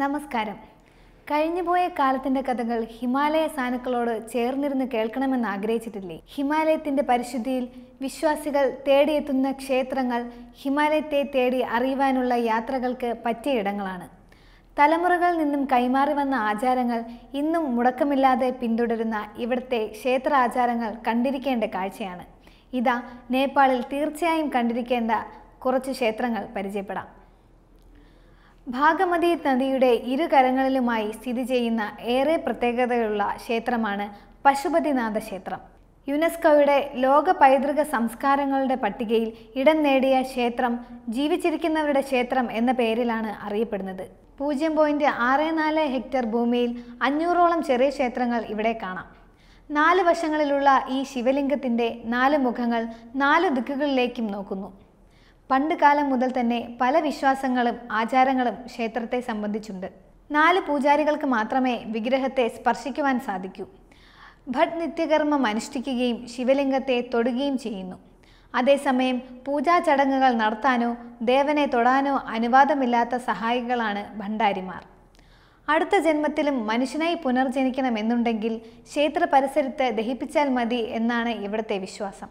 നമസ്കാരം. കഴിഞ്ഞുപോയ കാലത്തിന്റെ കഥകൾ ഹിമാലയ സാനുകളോട് ചേർന്നിരുന്നു കേൾക്കണമെന്ന് ആഗ്രഹിച്ചിട്ടില്ലേ? ഹിമാലയത്തിന്റെ പരിശുദ്ധിയിൽ വിശ്വാസികൾ തേടിയെത്തുന്ന ക്ഷേത്രങ്ങൾ ഹിമാലയത്തെ തേടി അറിയുവാനുള്ള യാത്രകൾക്ക് പറ്റിയ ഇടങ്ങളാണ്. തലമുറകളിൽ നിന്നും കൈമാറി വന്ന ആചാരങ്ങൾ ഇന്നും മുടക്കമില്ലാതെ പിന്തുടരുന്ന ഇവിടുത്തെ ക്ഷേത്ര ആചാരങ്ങൾ കണ്ടിരിക്കേണ്ട കാഴ്ചയാണ്. ഇതാ നേപ്പാളിൽ തീർച്ചയായും കണ്ടിരിക്കേണ്ട കുറച്ച് ക്ഷേത്രങ്ങൾ പരിചയപ്പെടാം. ഭാഗമതി നദിയുടെ ഇരുകരങ്ങളിലുമായി സ്ഥിതി ചെയ്യുന്ന ഏറെ പ്രത്യേകതയുള്ള ക്ഷേത്രമാണ് പശുപതിനാഥ ക്ഷേത്രം. യുനെസ്കോയുടെ ലോക പൈതൃക സംസ്കാരങ്ങളുടെ പട്ടികയിൽ ഇടം നേടിയ ക്ഷേത്രം ജീവിച്ചിരിക്കുന്നവരുടെ ക്ഷേത്രം എന്ന പേരിലാണ് അറിയപ്പെടുന്നത്. 0.64 ഹെക്ടർ ഭൂമിയിൽ 500ഓളം ചെറിയ ക്ഷേത്രങ്ങൾ ഇവിടെ കാണാം. 4 വശങ്ങളിലുള്ള ഈ ശിവലിംഗത്തിൻ്റെ 4 മുഖങ്ങൾ 4 ദിക്കുകളിലേക്കും നോക്കുന്നു. പണ്ട് കാലം മുതൽ തന്നെ പല വിശ്വാസങ്ങളും ആചാരങ്ങളും ക്ഷേത്രത്തെ സംബന്ധിച്ചുണ്ട്. 4 പൂജാരികൾക്ക് മാത്രമേ വിഗ്രഹത്തെ സ്പർശിക്കുവാൻ സാധിക്കൂ. ഭട്ട് നിത്യകർമ്മം അനുഷ്ഠിക്കുകയും ശിവലിംഗത്തെ തൊടുകയും ചെയ്യുന്നു. അതേസമയം പൂജാ ചടങ്ങുകൾ നടത്താനോ ദേവനെ തൊടാനോ അനുവാദമില്ലാത്ത സഹായികളാണ് ഭണ്ഡാരിമാർ. അടുത്ത ജന്മത്തിലും മനുഷ്യനായി പുനർജനിക്കണമെന്നുണ്ടെങ്കിൽ ക്ഷേത്ര പരിസരത്ത് ദഹിപ്പിച്ചാൽ മതി എന്നാണ് ഇവിടുത്തെ വിശ്വാസം.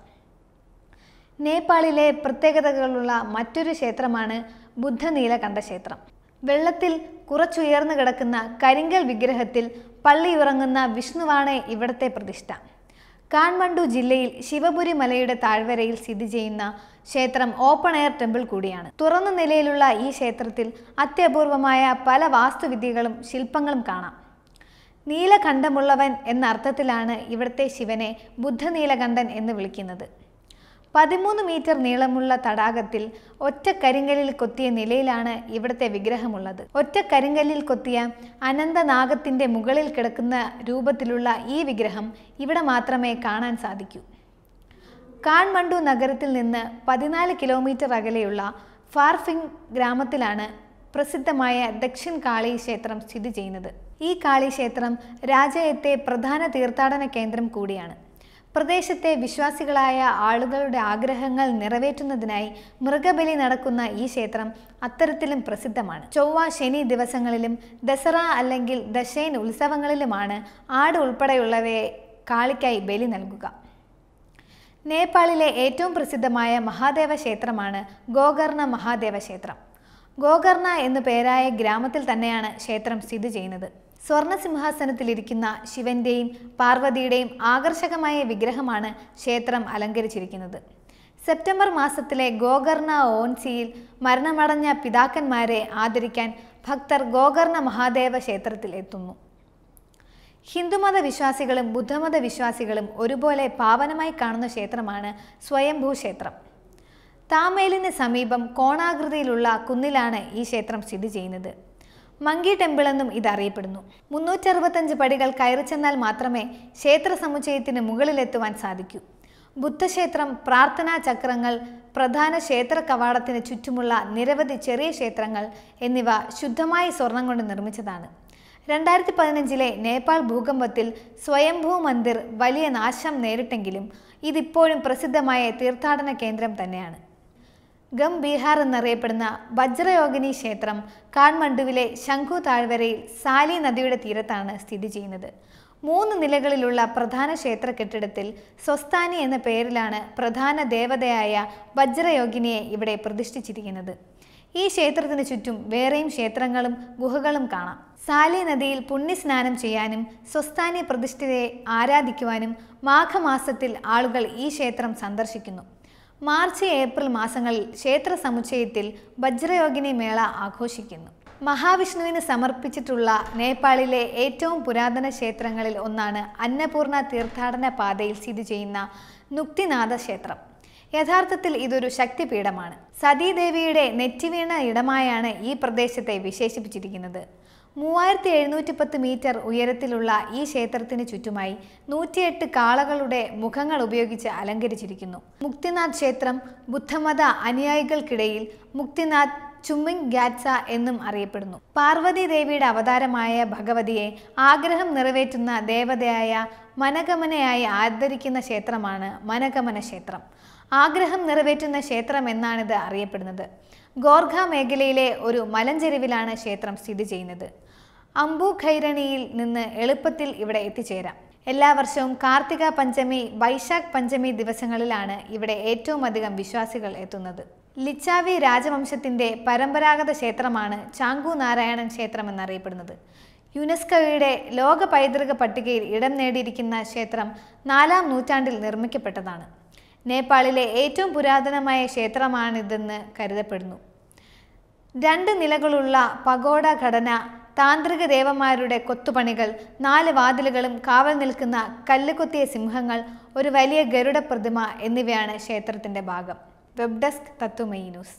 നേപ്പാളിലെ പ്രത്യേകതകളുള്ള മറ്റൊരു ക്ഷേത്രമാണ് ബുദ്ധനീലകണ്ഠ ക്ഷേത്രം. വെള്ളത്തിൽ കുറച്ചുയർന്നു കിടക്കുന്ന കരിങ്കൽ വിഗ്രഹത്തിൽ പള്ളിയുറങ്ങുന്ന വിഷ്ണുവാണ് ഇവിടുത്തെ പ്രതിഷ്ഠ. കാഠ്മണ്ഡു ജില്ലയിൽ ശിവപുരി മലയുടെ താഴ്വരയിൽ സ്ഥിതി ചെയ്യുന്ന ക്ഷേത്രം ഓപ്പൺ എയർ ടെമ്പിൾ കൂടിയാണ്. തുറന്ന നിലയിലുള്ള ഈ ക്ഷേത്രത്തിൽ അത്യപൂർവമായ പല വാസ്തുവിദ്യകളും ശില്പങ്ങളും കാണാം. നീലകണ്ഠമുള്ളവൻ എന്ന അർത്ഥത്തിലാണ് ഇവിടുത്തെ ശിവനെ ബുദ്ധനീലകണ്ഠൻ എന്ന് വിളിക്കുന്നത്. 13 മീറ്റർ നീളമുള്ള തടാകത്തിൽ ഒറ്റക്കരിങ്കലിൽ കൊത്തിയ നിലയിലാണ് ഇവിടുത്തെ വിഗ്രഹമുള്ളത്. ഒറ്റക്കരിങ്കലിൽ കൊത്തിയ അനന്തനാഗത്തിൻ്റെ മുകളിൽ കിടക്കുന്ന രൂപത്തിലുള്ള ഈ വിഗ്രഹം ഇവിടെ മാത്രമേ കാണാൻ സാധിക്കൂ. കാഠ്മണ്ഡു നഗരത്തിൽ നിന്ന് 14 കിലോമീറ്റർ അകലെയുള്ള ഫാർഫിംഗ് ഗ്രാമത്തിലാണ് പ്രസിദ്ധമായ ദക്ഷിൺ കാളി ക്ഷേത്രം സ്ഥിതി ചെയ്യുന്നത്. ഈ കാളി ക്ഷേത്രം രാജ്യത്തെ പ്രധാന തീർത്ഥാടന കേന്ദ്രം കൂടിയാണ്. പ്രദേശത്തെ വിശ്വാസികളായ ആളുകളുടെ ആഗ്രഹങ്ങൾ നിറവേറ്റുന്നതിനായി മൃഗബലി നടക്കുന്ന ഈ ക്ഷേത്രം അത്തരത്തിലും പ്രസിദ്ധമാണ്. ചൊവ്വ ശനി ദിവസങ്ങളിലും ദസറ അല്ലെങ്കിൽ ദശൈൻ ഉത്സവങ്ങളിലുമാണ് ആട് ഉൾപ്പെടെയുള്ളവയെ കാളിക്കായി ബലി നൽകുക. നേപ്പാളിലെ ഏറ്റവും പ്രസിദ്ധമായ മഹാദേവ ക്ഷേത്രമാണ് ഗോകർണ മഹാദേവ ക്ഷേത്രം. ഗോകർണ എന്നു പേരായ ഗ്രാമത്തിൽ തന്നെയാണ് ക്ഷേത്രം സ്ഥിതി ചെയ്യുന്നത്. സ്വർണ്ണ സിംഹാസനത്തിലിരിക്കുന്ന ശിവന്റെയും പാർവതിയുടെയും ആകർഷകമായ വിഗ്രഹമാണ് ക്ഷേത്രം അലങ്കരിച്ചിരിക്കുന്നത്. സെപ്റ്റംബർ മാസത്തിലെ ഗോകർണ ഓൺസിയിൽ മരണമടഞ്ഞ പിതാക്കന്മാരെ ആദരിക്കാൻ ഭക്തർ ഗോകർണ മഹാദേവ ക്ഷേത്രത്തിൽ എത്തുന്നു. ഹിന്ദുമത വിശ്വാസികളും ബുദ്ധമത വിശ്വാസികളും ഒരുപോലെ പാവനമായി കാണുന്ന ക്ഷേത്രമാണ് സ്വയംഭൂ ക്ഷേത്രം. താമേലിന് സമീപം കോണാകൃതിയിലുള്ള കുന്നിലാണ് ഈ ക്ഷേത്രം സ്ഥിതി ചെയ്യുന്നത്. മങ്കി ടെമ്പിൾ എന്നും ഇതറിയപ്പെടുന്നു. 365 പടികൾ കയറി ചെന്നാൽ മാത്രമേ ക്ഷേത്ര സമുച്ചയത്തിന് മുകളിലെത്തുവാൻ സാധിക്കൂ. ബുദ്ധക്ഷേത്രം, പ്രാർത്ഥനാ ചക്രങ്ങൾ, പ്രധാന ക്ഷേത്ര കവാടത്തിന് ചുറ്റുമുള്ള നിരവധി ചെറിയ ക്ഷേത്രങ്ങൾ എന്നിവ ശുദ്ധമായ സ്വർണം കൊണ്ട് നിർമ്മിച്ചതാണ്. 2015-ലെ നേപ്പാൾ ഭൂകമ്പത്തിൽ സ്വയംഭൂ മന്ദിർ വലിയ നാശം നേരിട്ടെങ്കിലും ഇതിപ്പോഴും പ്രസിദ്ധമായ തീർത്ഥാടന കേന്ദ്രം തന്നെയാണ്. ഗം ബീഹാർ എന്നറിയപ്പെടുന്ന വജ്രയോഗിനി ക്ഷേത്രം കാഠ്മണ്ഡുവിലെ ശംഖു താഴ്വരയിൽ സാലി നദിയുടെ തീരത്താണ് സ്ഥിതി ചെയ്യുന്നത്. 3 നിലകളിലുള്ള പ്രധാന ക്ഷേത്ര കെട്ടിടത്തിൽ സ്വസ്ഥാനി എന്ന പേരിലാണ് പ്രധാന ദേവതയായ വജ്രയോഗിനിയെ ഇവിടെ പ്രതിഷ്ഠിച്ചിരിക്കുന്നത്. ഈ ക്ഷേത്രത്തിന് ചുറ്റും വേറെയും ക്ഷേത്രങ്ങളും ഗുഹകളും കാണാം. സാലി നദിയിൽ പുണ്യസ്നാനം ചെയ്യാനും സ്വസ്ഥാനി പ്രതിഷ്ഠയെ ആരാധിക്കുവാനും മാഘമാസത്തിൽ ആളുകൾ ഈ ക്ഷേത്രം സന്ദർശിക്കുന്നു. മാർച്ച്-ഏപ്രിൽ മാസങ്ങളിൽ ക്ഷേത്ര സമുച്ചയത്തിൽ വജ്രയോഗിനി മേള ആഘോഷിക്കുന്നു. മഹാവിഷ്ണുവിന് സമർപ്പിച്ചിട്ടുള്ള നേപ്പാളിലെ ഏറ്റവും പുരാതന ക്ഷേത്രങ്ങളിൽ ഒന്നാണ് അന്നപൂർണ തീർത്ഥാടന പാതയിൽ സ്ഥിതി ചെയ്യുന്ന മുക്തിനാഥ ക്ഷേത്രം. യഥാർത്ഥത്തിൽ ഇതൊരു ശക്തിപീഠമാണ്. സതീദേവിയുടെ നെറ്റിവീണ ഇടമായാണ് ഈ പ്രദേശത്തെ വിശേഷിപ്പിച്ചിരിക്കുന്നത്. 3710 മീറ്റർ ഉയരത്തിലുള്ള ഈ ക്ഷേത്രത്തിന് ചുറ്റുമായി 108 കാളകളുടെ മുഖങ്ങൾ ഉപയോഗിച്ച് അലങ്കരിച്ചിരിക്കുന്നു. മുക്തിനാഥ് ക്ഷേത്രം ബുദ്ധമത അനുയായികൾക്കിടയിൽ മുക്തിനാഥ് ചുമ്മിങ് ഗ്യാറ്റ്സ എന്നും അറിയപ്പെടുന്നു. പാർവതി ദേവിയുടെ അവതാരമായ ഭഗവതിയെ ആഗ്രഹം നിറവേറ്റുന്ന ദേവതയായ മനഗമനയായി ആദരിക്കുന്ന ക്ഷേത്രമാണ് മനഗമന ക്ഷേത്രം. ആഗ്രഹം നിറവേറ്റുന്ന ക്ഷേത്രം എന്നാണിത് അറിയപ്പെടുന്നത്. ഗോർഖ മേഖലയിലെ ഒരു മലഞ്ചെരിവിലാണ് ക്ഷേത്രം സ്ഥിതി ചെയ്യുന്നത്. അംബു ഖൈരണിയിൽ നിന്ന് എളുപ്പത്തിൽ ഇവിടെ എത്തിച്ചേരാം. എല്ലാ വർഷവും കാർത്തിക പഞ്ചമി, വൈശാഖ് പഞ്ചമി ദിവസങ്ങളിലാണ് ഇവിടെ ഏറ്റവും അധികം വിശ്വാസികൾ എത്തുന്നത്. ലിച്ചാവി രാജവംശത്തിൻ്റെ പരമ്പരാഗത ക്ഷേത്രമാണ് ചാങ്കു നാരായണൻ ക്ഷേത്രം എന്നറിയപ്പെടുന്നത്. യുനെസ്കോയുടെ ലോക പൈതൃക പട്ടികയിൽ ഇടം നേടിയിരിക്കുന്ന ക്ഷേത്രം 4-ാം നൂറ്റാണ്ടിൽ നിർമ്മിക്കപ്പെട്ടതാണ്. നേപ്പാളിലെ ഏറ്റവും പുരാതനമായ ക്ഷേത്രമാണിതെന്ന് കരുതപ്പെടുന്നു. 2 നിലകളുള്ള പഗോഡ ഘടന, താന്ത്രിക ദേവന്മാരുടെ കൊത്തുപണികൾ, 4 വാതിലുകളും കാവൽ നിൽക്കുന്ന കല്ലുകൊത്തിയ സിംഹങ്ങൾ, ഒരു വലിയ ഗരുഡ പ്രതിമ എന്നിവയാണ് ക്ഷേത്രത്തിൻ്റെ ഭാഗം. Web desk Tatwamayi news.